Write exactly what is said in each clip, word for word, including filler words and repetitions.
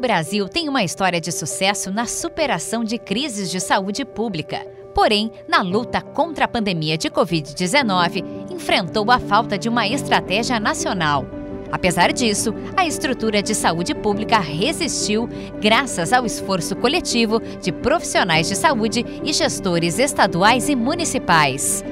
Brasil tem uma história de sucesso na superação de crises de saúde pública. Porém, na luta contra a pandemia de covid dezenove, enfrentou a falta de uma estratégia nacional. Apesar disso, a estrutura de saúde pública resistiu graças ao esforço coletivo de profissionais de saúde e gestores estaduais e municipais.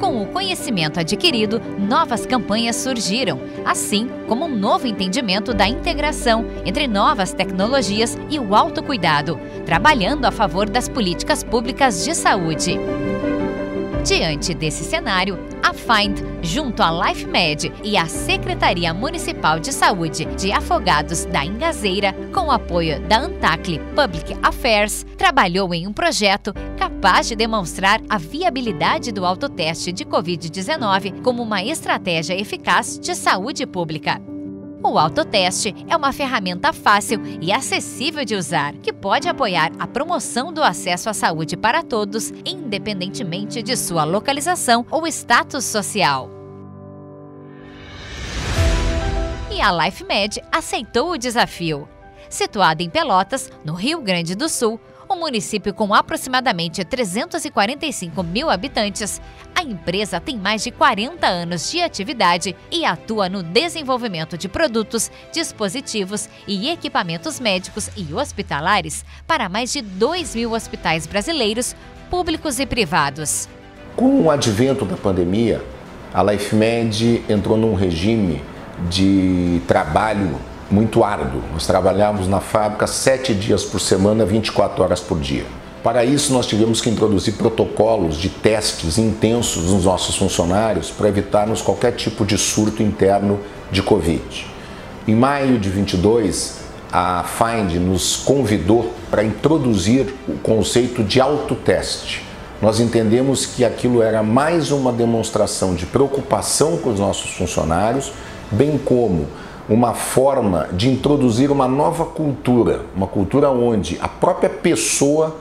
Com o conhecimento adquirido, novas campanhas surgiram, assim como um novo entendimento da integração entre novas tecnologias e o autocuidado, trabalhando a favor das políticas públicas de saúde. Diante desse cenário, a FIND, junto à LifeMed e à Secretaria Municipal de Saúde de Afogados da Engazeira, com o apoio da Antakly Public Affairs, trabalhou em um projeto capaz de demonstrar a viabilidade do autoteste de covid dezenove como uma estratégia eficaz de saúde pública. O autoteste é uma ferramenta fácil e acessível de usar, que pode apoiar a promoção do acesso à saúde para todos, independentemente de sua localização ou status social. E a LifeMed aceitou o desafio. Situada em Pelotas, no Rio Grande do Sul, um município com aproximadamente trezentos e quarenta e cinco mil habitantes, a empresa tem mais de quarenta anos de atividade e atua no desenvolvimento de produtos, dispositivos e equipamentos médicos e hospitalares para mais de dois mil hospitais brasileiros, públicos e privados. Com o advento da pandemia, a LifeMed entrou num regime de trabalho muito árduo. Nós trabalhávamos na fábrica sete dias por semana, vinte e quatro horas por dia. Para isso, nós tivemos que introduzir protocolos de testes intensos nos nossos funcionários para evitarmos qualquer tipo de surto interno de Covid. Em maio de vinte e dois, a FIND nos convidou para introduzir o conceito de autoteste. Nós entendemos que aquilo era mais uma demonstração de preocupação com os nossos funcionários, bem como uma forma de introduzir uma nova cultura, uma cultura onde a própria pessoa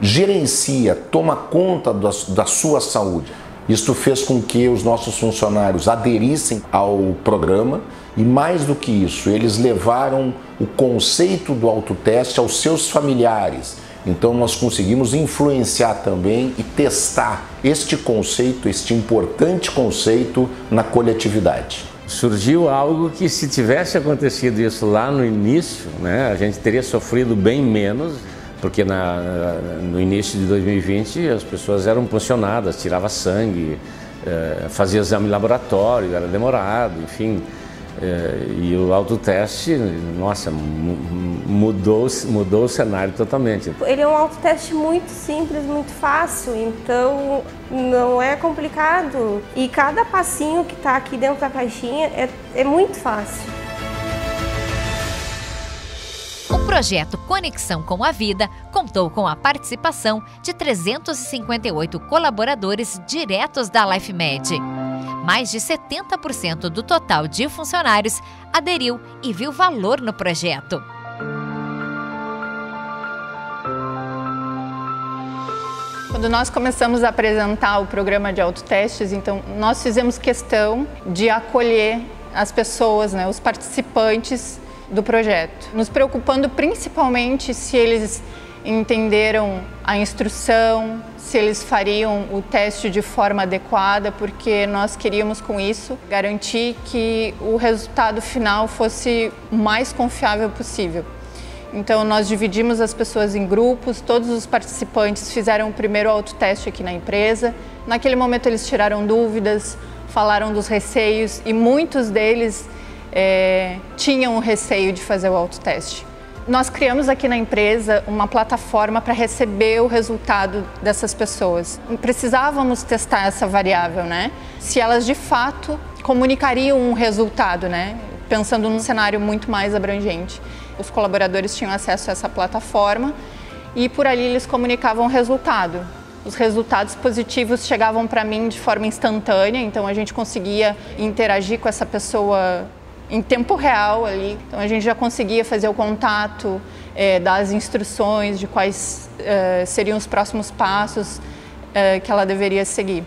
gerencia, toma conta da, da sua saúde. Isto fez com que os nossos funcionários aderissem ao programa e, mais do que isso, eles levaram o conceito do autoteste aos seus familiares. Então nós conseguimos influenciar também e testar este conceito, este importante conceito na coletividade. Surgiu algo que, se tivesse acontecido isso lá no início, né, a gente teria sofrido bem menos, porque na, no início de dois mil e vinte as pessoas eram pressionadas, tirava sangue, eh, fazia exame em laboratório, era demorado, enfim. Eh, e o autoteste, nossa, mudou, mudou o cenário totalmente. Ele é um autoteste muito simples, muito fácil, então não é complicado. E cada passinho que está aqui dentro da caixinha é, é muito fácil. O projeto Conexão com a Vida contou com a participação de trezentos e cinquenta e oito colaboradores diretos da LifeMed. Mais de setenta por cento do total de funcionários aderiu e viu valor no projeto. Quando nós começamos a apresentar o programa de autotestes, então nós fizemos questão de acolher as pessoas, né, os participantes do projeto, nos preocupando principalmente se eles entenderam a instrução, se eles fariam o teste de forma adequada, porque nós queríamos com isso garantir que o resultado final fosse o mais confiável possível. Então nós dividimos as pessoas em grupos, todos os participantes fizeram o primeiro autoteste aqui na empresa. Naquele momento eles tiraram dúvidas, falaram dos receios e muitos deles é, tinham o receio de fazer o autoteste. Nós criamos aqui na empresa uma plataforma para receber o resultado dessas pessoas. Precisávamos testar essa variável, né? Se elas de fato comunicariam um resultado, né? Pensando num cenário muito mais abrangente. Os colaboradores tinham acesso a essa plataforma e por ali eles comunicavam o resultado. Os resultados positivos chegavam para mim de forma instantânea, então a gente conseguia interagir com essa pessoa em tempo real ali, então a gente já conseguia fazer o contato, é, dar as instruções de quais é, seriam os próximos passos é, que ela deveria seguir.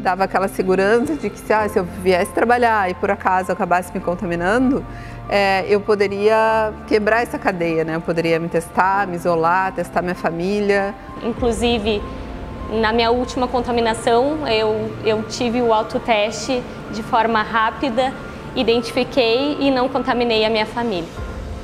dava aquela segurança de que ah, se eu viesse trabalhar e por acaso acabasse me contaminando, é, eu poderia quebrar essa cadeia, né? Eu poderia me testar, me isolar, testar minha família. Inclusive, na minha última contaminação, eu, eu tive o autoteste de forma rápida, identifiquei e não contaminei a minha família.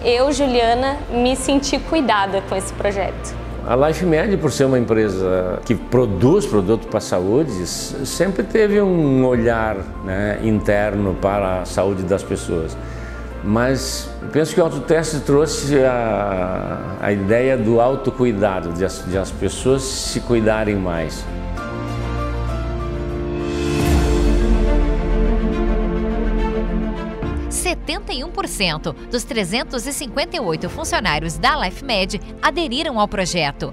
Eu, Juliana, me senti cuidada com esse projeto. A LifeMed, por ser uma empresa que produz produtos para a saúde, sempre teve um olhar, né, interno para a saúde das pessoas. Mas penso que o autoteste trouxe a, a ideia do autocuidado, de as, de as pessoas se cuidarem mais. setenta e um por cento dos trezentos e cinquenta e oito funcionários da LifeMed aderiram ao projeto.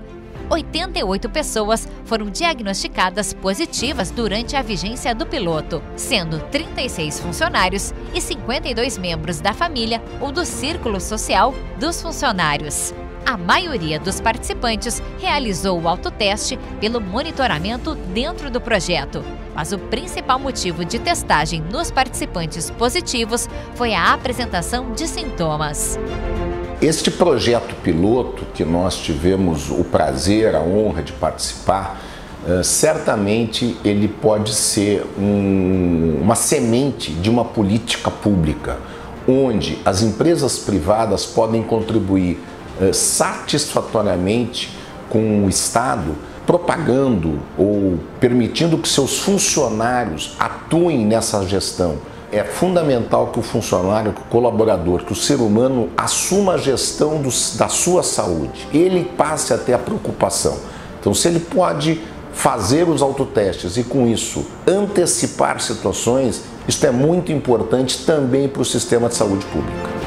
oitenta e oito pessoas foram diagnosticadas positivas durante a vigência do piloto, sendo trinta e seis funcionários e cinquenta e dois membros da família ou do círculo social dos funcionários. A maioria dos participantes realizou o autoteste pelo monitoramento dentro do projeto, mas o principal motivo de testagem nos participantes positivos foi a apresentação de sintomas. Este projeto piloto que nós tivemos o prazer, a honra de participar, certamente ele pode ser um, uma semente de uma política pública, onde as empresas privadas podem contribuir satisfatoriamente com o Estado, propagando ou permitindo que seus funcionários atuem nessa gestão. É fundamental que o funcionário, que o colaborador, que o ser humano assuma a gestão do, da sua saúde. Ele passe a ter a preocupação. Então, se ele pode fazer os autotestes e, com isso, antecipar situações, isso é muito importante também para o sistema de saúde pública.